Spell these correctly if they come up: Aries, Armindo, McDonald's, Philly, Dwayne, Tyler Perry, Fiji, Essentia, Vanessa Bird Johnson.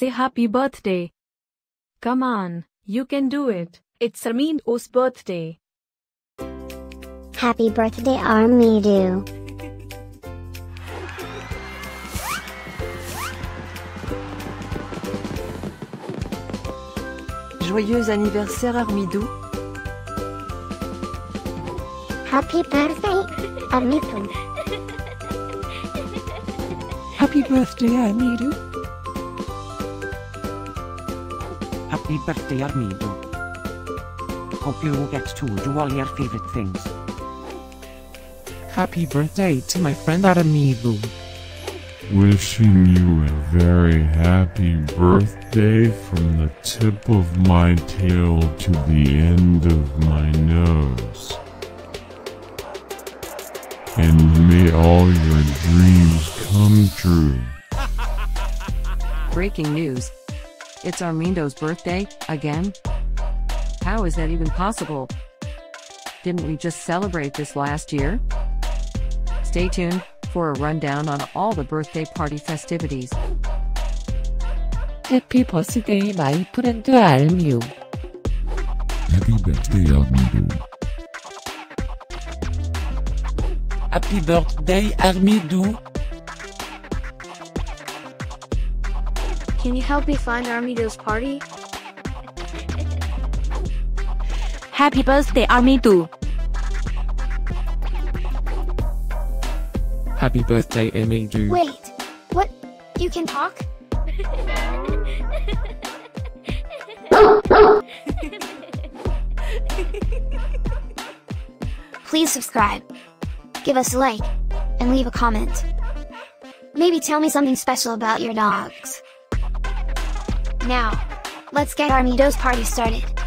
say happy birthday. Come on, you can do it. It's Armindo's birthday. Happy birthday, Armindo. Joyeux anniversaire, Armindo. Happy birthday, Armindo. Happy birthday, Armindo. Happy birthday, Armindo. Hope you get to do all your favorite things. Happy birthday to my friend Armindo. Wishing you a very happy birthday from the tip of my tail to the end of my nose. And may all your dreams come true. Breaking news. It's Armindo's birthday, again? How is that even possible? Didn't we just celebrate this last year? Stay tuned for a rundown on all the birthday party festivities. Happy birthday, my friend Armindo. Happy birthday, Armindo. Happy birthday, Armindo. Can you help me find Armindo's party? Happy birthday, Armindo. Happy birthday, Armindo. Wait, what? You can talk? Please subscribe, give us a like, and leave a comment. Maybe tell me something special about your dogs. Now, let's get Armindo's party started.